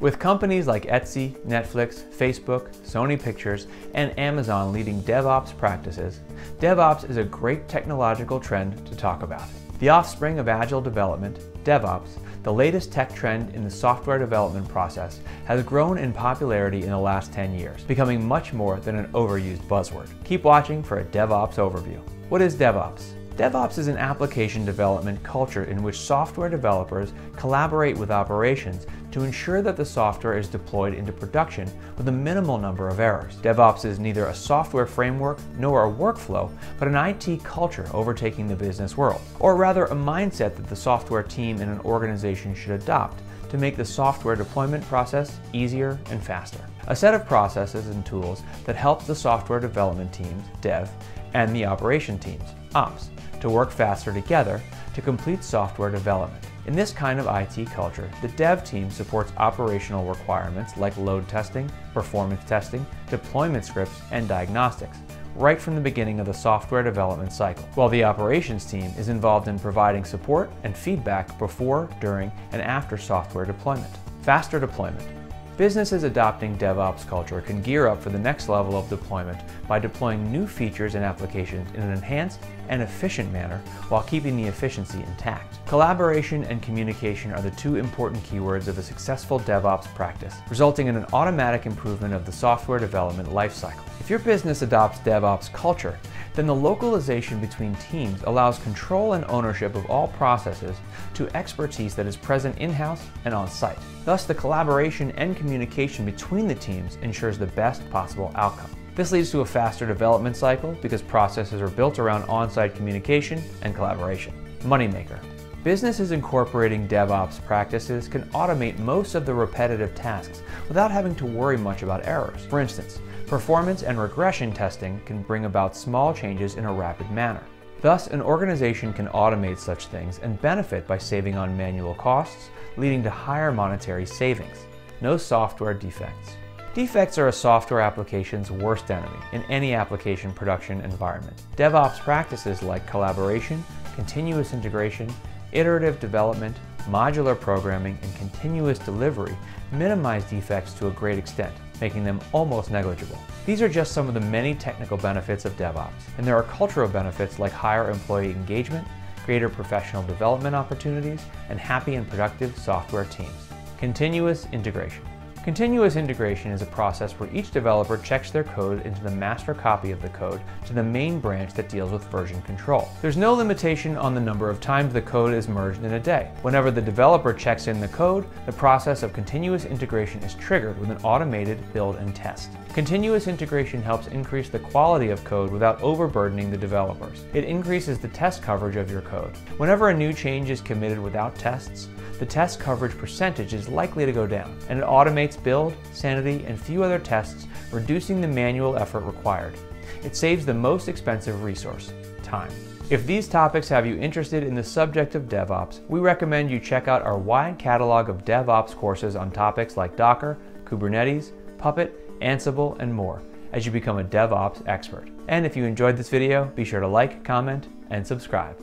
With companies like Etsy, Netflix, Facebook, Sony Pictures, and Amazon leading DevOps practices, DevOps is a great technological trend to talk about. The offspring of agile development, DevOps, the latest tech trend in the software development process, has grown in popularity in the last 10 years, becoming much more than an overused buzzword. Keep watching for a DevOps overview. What is DevOps? DevOps is an application development culture in which software developers collaborate with operations to ensure that the software is deployed into production with a minimal number of errors. DevOps is neither a software framework nor a workflow, but an IT culture overtaking the business world, or rather a mindset that the software team in an organization should adopt to make the software deployment process easier and faster. A set of processes and tools that help the software development teams, dev, and the operation teams, ops, to work faster together to complete software development. In this kind of IT culture, the dev team supports operational requirements like load testing, performance testing, deployment scripts, and diagnostics, right from the beginning of the software development cycle, while the operations team is involved in providing support and feedback before, during, and after software deployment. Faster deployment. Businesses adopting DevOps culture can gear up for the next level of deployment by deploying new features and applications in an enhanced and efficient manner while keeping the efficiency intact. Collaboration and communication are the two important keywords of a successful DevOps practice, resulting in an automatic improvement of the software development lifecycle. If your business adopts DevOps culture, then the localization between teams allows control and ownership of all processes to expertise that is present in-house and on-site. Thus, the collaboration and communication between the teams ensures the best possible outcome. This leads to a faster development cycle because processes are built around on-site communication and collaboration. Moneymaker. Businesses incorporating DevOps practices can automate most of the repetitive tasks without having to worry much about errors. For instance, performance and regression testing can bring about small changes in a rapid manner. Thus, an organization can automate such things and benefit by saving on manual costs, leading to higher monetary savings. No software defects. Defects are a software application's worst enemy in any application production environment. DevOps practices like collaboration, continuous integration, iterative development, modular programming, and continuous delivery minimize defects to a great extent, making them almost negligible. These are just some of the many technical benefits of DevOps, and there are cultural benefits like higher employee engagement, greater professional development opportunities, and happy and productive software teams. Continuous integration. Continuous integration is a process where each developer checks their code into the master copy of the code to the main branch that deals with version control. There's no limitation on the number of times the code is merged in a day. Whenever the developer checks in the code, the process of continuous integration is triggered with an automated build and test. Continuous integration helps increase the quality of code without overburdening the developers. It increases the test coverage of your code. Whenever a new change is committed without tests, the test coverage percentage is likely to go down, and it automates build, sanity, and few other tests, reducing the manual effort required. It saves the most expensive resource, time. If these topics have you interested in the subject of DevOps, we recommend you check out our wide catalog of DevOps courses on topics like Docker, Kubernetes, Puppet, Ansible, and more as you become a DevOps expert. And if you enjoyed this video, be sure to like, comment, and subscribe.